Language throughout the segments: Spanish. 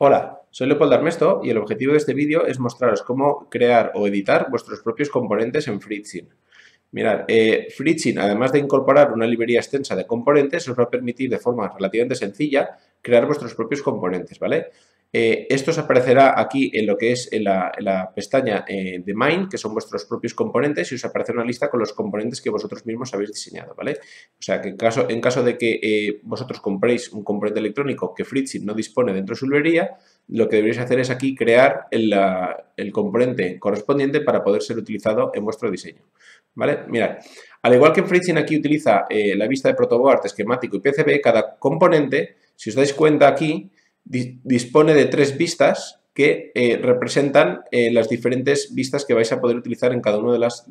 Hola, soy Leopoldo Armesto y el objetivo de este vídeo es mostraros cómo crear o editar vuestros propios componentes en Fritzing. Mirad, Fritzing, además de incorporar una librería extensa de componentes, os va a permitir de forma relativamente sencilla crear vuestros propios componentes, ¿vale? Esto os aparecerá aquí en lo que es en la pestaña de Main, que son vuestros propios componentes, y os aparece una lista con los componentes que vosotros mismos habéis diseñado, ¿vale? O sea, que en caso de que vosotros compréis un componente electrónico que Fritzing no dispone dentro de su librería, lo que deberéis hacer es aquí crear el componente correspondiente para poder ser utilizado en vuestro diseño, ¿vale? Mirad, al igual que Fritzing aquí utiliza la vista de protoboard, esquemático y PCB, cada componente, si os dais cuenta aquí, dispone de tres vistas que representan las diferentes vistas que vais a poder utilizar en cada una de las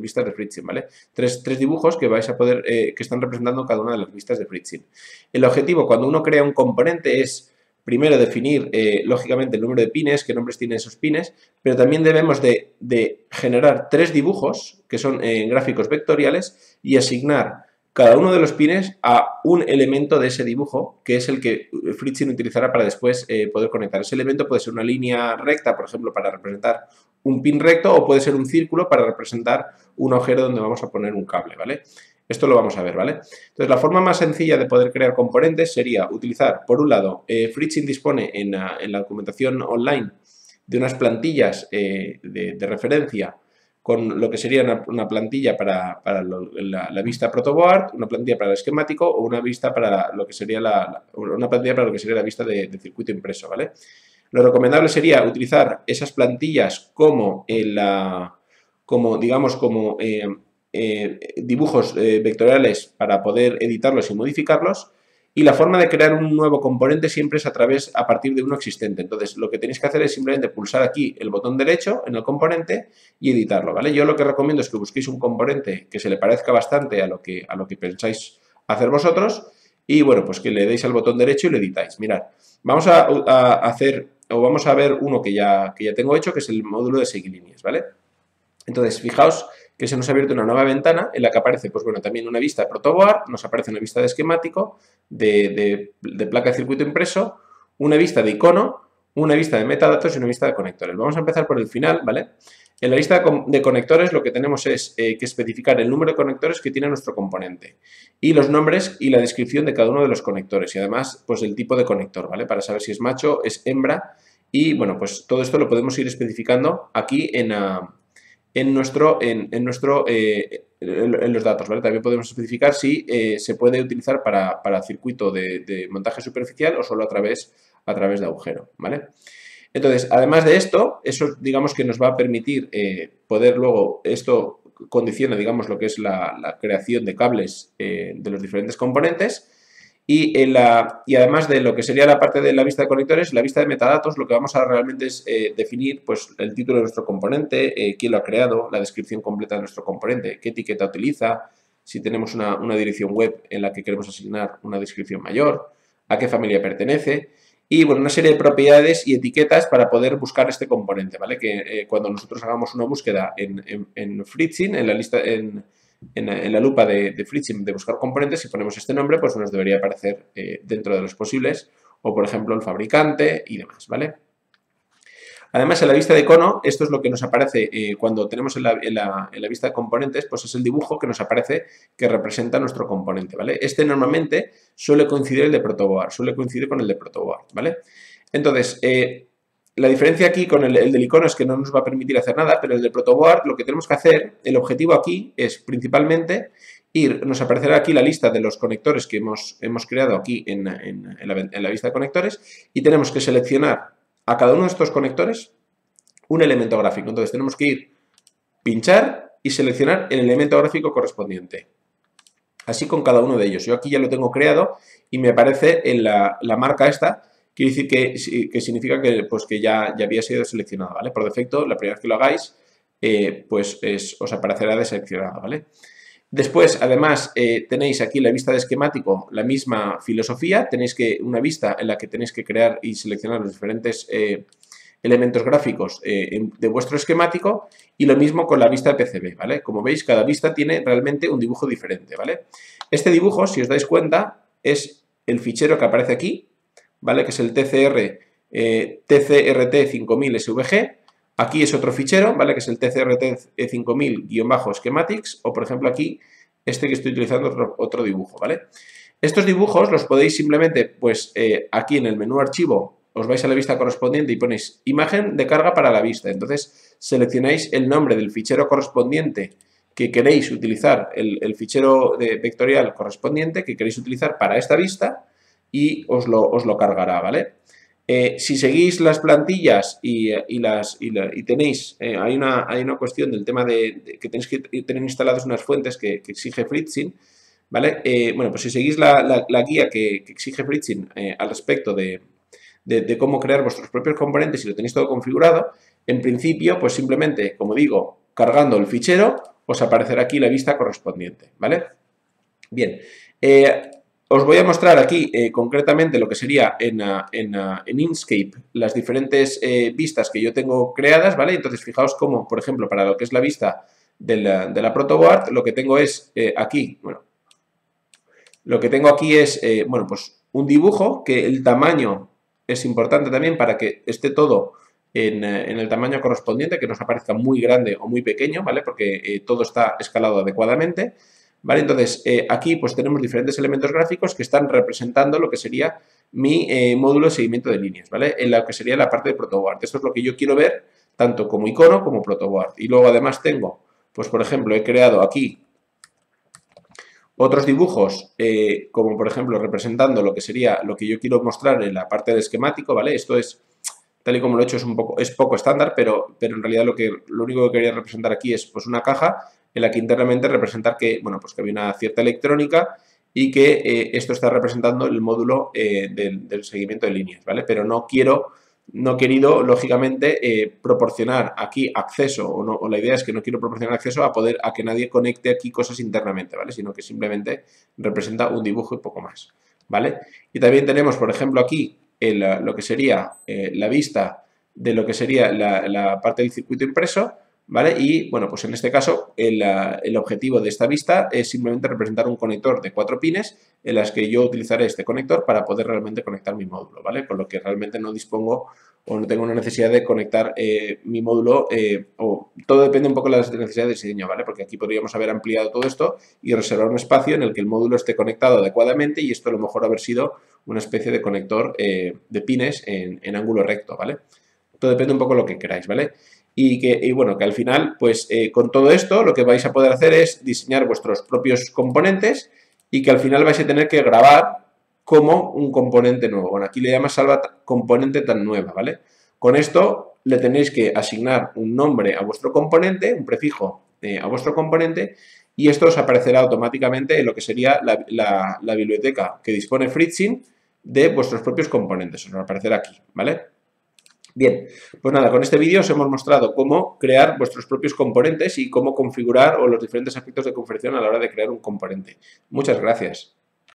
vistas de Fritzing, ¿vale? Tres dibujos que vais a poder que están representando cada una de las vistas de Fritzing. El objetivo cuando uno crea un componente es primero definir lógicamente el número de pines, qué nombres tienen esos pines, pero también debemos de generar tres dibujos que son gráficos vectoriales y asignar cada uno de los pines a un elemento de ese dibujo, que es el que Fritzing utilizará para después poder conectar. Ese elemento puede ser una línea recta, por ejemplo, para representar un pin recto, o puede ser un círculo para representar un agujero donde vamos a poner un cable, ¿vale? Esto lo vamos a ver, ¿vale? Entonces, la forma más sencilla de poder crear componentes sería utilizar, por un lado, Fritzing dispone en la documentación online de unas plantillas de referencia, con lo que sería una plantilla para la vista protoboard, una plantilla para el esquemático o una vista para lo que sería la vista de circuito impreso, ¿vale? Lo recomendable sería utilizar esas plantillas como dibujos vectoriales para poder editarlos y modificarlos. Y la forma de crear un nuevo componente siempre es a partir de uno existente. Entonces, lo que tenéis que hacer es simplemente pulsar aquí el botón derecho en el componente y editarlo, ¿vale? Yo lo que recomiendo es que busquéis un componente que se le parezca bastante a lo que pensáis hacer vosotros y, bueno, pues que le deis al botón derecho y lo editáis. Mirad, vamos a ver uno que ya tengo hecho, que es el módulo de seguilíneas, ¿vale? Entonces, fijaos que se nos ha abierto una nueva ventana en la que aparece, pues bueno, también una vista de protoboard, nos aparece una vista de esquemático, de placa de circuito impreso, una vista de icono, una vista de metadatos y una vista de conectores. Vamos a empezar por el final, ¿vale? En la lista de conectores lo que tenemos es que especificar el número de conectores que tiene nuestro componente y los nombres y la descripción de cada uno de los conectores y además, pues el tipo de conector, ¿vale? Para saber si es macho, es hembra y, bueno, pues todo esto lo podemos ir especificando aquí en los datos, ¿vale? También podemos especificar si se puede utilizar para circuito de montaje superficial o solo a través de agujero, ¿vale? Entonces, además de esto, eso digamos que nos va a permitir poder luego, esto condiciona digamos lo que es la creación de cables de los diferentes componentes. Y además de lo que sería la parte de la vista de conectores, la vista de metadatos, lo que vamos a realmente es definir pues, el título de nuestro componente, quién lo ha creado, la descripción completa de nuestro componente, qué etiqueta utiliza, si tenemos una dirección web en la que queremos asignar una descripción mayor, a qué familia pertenece y bueno, una serie de propiedades y etiquetas para poder buscar este componente, ¿vale? Que cuando nosotros hagamos una búsqueda en Fritzing, en la lista... En la lupa de Fritzing de buscar componentes, si ponemos este nombre, pues nos debería aparecer dentro de los posibles, o por ejemplo el fabricante y demás, ¿vale? Además, en la vista de icono, esto es lo que nos aparece cuando tenemos en la vista de componentes, pues es el dibujo que nos aparece que representa nuestro componente, ¿vale? Este normalmente suele coincidir con el de protoboard, ¿vale? Entonces, la diferencia aquí con el del icono es que no nos va a permitir hacer nada, pero el de protoboard lo que tenemos que hacer, el objetivo aquí es principalmente nos aparecerá aquí la lista de los conectores que hemos creado aquí en la vista de conectores y tenemos que seleccionar a cada uno de estos conectores un elemento gráfico. Entonces tenemos que pinchar y seleccionar el elemento gráfico correspondiente. Así con cada uno de ellos. Yo aquí ya lo tengo creado y me aparece en la marca esta. Quiere decir que significa que ya había sido seleccionado, ¿vale? Por defecto, la primera vez que lo hagáis, os aparecerá deseleccionado, ¿vale? Después, además, tenéis aquí la vista de esquemático, la misma filosofía. Tenéis una vista en la que tenéis que crear y seleccionar los diferentes elementos gráficos de vuestro esquemático y lo mismo con la vista de PCB, ¿vale? Como veis, cada vista tiene realmente un dibujo diferente, ¿vale? Este dibujo, si os dais cuenta, es el fichero que aparece aquí, ¿vale? Que es el TCR TCRT5000 SVG. Aquí es otro fichero, ¿vale? Que es el TCRT5000-schematics, o por ejemplo aquí, este que estoy utilizando, otro dibujo, ¿vale? Estos dibujos los podéis simplemente, pues aquí en el menú archivo, os vais a la vista correspondiente y ponéis imagen de carga para la vista. Entonces seleccionáis el nombre del fichero correspondiente que queréis utilizar, el fichero vectorial correspondiente que queréis utilizar para esta vista, y os lo cargará, ¿vale? Si seguís las plantillas y tenéis, hay una cuestión del tema de que tenéis que tener instaladas unas fuentes que exige Fritzing, ¿vale? Bueno, pues si seguís la guía que exige Fritzing al respecto de cómo crear vuestros propios componentes y lo tenéis todo configurado, en principio, pues simplemente, como digo, cargando el fichero, os aparecerá aquí la vista correspondiente, ¿vale? Bien, os voy a mostrar aquí concretamente lo que sería en Inkscape las diferentes vistas que yo tengo creadas, ¿vale? Entonces fijaos cómo, por ejemplo, para lo que es la vista de la protoboard, lo que tengo es aquí, bueno, lo que tengo aquí es, bueno, pues un dibujo que el tamaño es importante también para que esté todo en el tamaño correspondiente, que nos aparezca muy grande o muy pequeño, ¿vale? Porque todo está escalado adecuadamente. ¿Vale? Entonces, aquí pues tenemos diferentes elementos gráficos que están representando lo que sería mi módulo de seguimiento de líneas, ¿vale? En lo que sería la parte de protoboard. Esto es lo que yo quiero ver, tanto como icono como protoboard. Y luego además tengo, pues por ejemplo, he creado aquí otros dibujos, como por ejemplo representando lo que sería lo que yo quiero mostrar en la parte de esquemático, ¿vale? Esto es, tal y como lo he hecho, es poco estándar, pero en realidad lo único que quería representar aquí es pues una caja en la que internamente representar que, bueno, pues que había una cierta electrónica y que esto está representando el módulo del seguimiento de líneas, ¿vale? Pero no he querido, lógicamente, proporcionar aquí acceso, o la idea es que no quiero proporcionar acceso a que nadie conecte aquí cosas internamente, ¿vale? Sino que simplemente representa un dibujo y poco más, ¿vale? Y también tenemos, por ejemplo, aquí lo que sería la vista de lo que sería la parte del circuito impreso, ¿vale? Y, bueno, pues en este caso el objetivo de esta vista es simplemente representar un conector de 4 pines en las que yo utilizaré este conector para poder realmente conectar mi módulo, ¿vale? Por lo que realmente no dispongo o no tengo una necesidad de conectar mi módulo, o todo depende un poco de las necesidades de diseño, ¿vale? Porque aquí podríamos haber ampliado todo esto y reservar un espacio en el que el módulo esté conectado adecuadamente, y esto a lo mejor haber sido una especie de conector de pines en ángulo recto, ¿vale? Todo depende un poco de lo que queráis, ¿vale? Y bueno, que al final, pues con todo esto lo que vais a poder hacer es diseñar vuestros propios componentes, y que al final vais a tener que grabar como un componente nuevo. Bueno, aquí le llamas salva componente tan nueva, ¿vale? Con esto le tenéis que asignar un nombre a vuestro componente, un prefijo a vuestro componente, y esto os aparecerá automáticamente en lo que sería la biblioteca que dispone Fritzing de vuestros propios componentes. Os aparecerá aquí, ¿vale? Bien, pues nada, con este vídeo os hemos mostrado cómo crear vuestros propios componentes y cómo configurar, o los diferentes aspectos de configuración a la hora de crear un componente. Muchas gracias.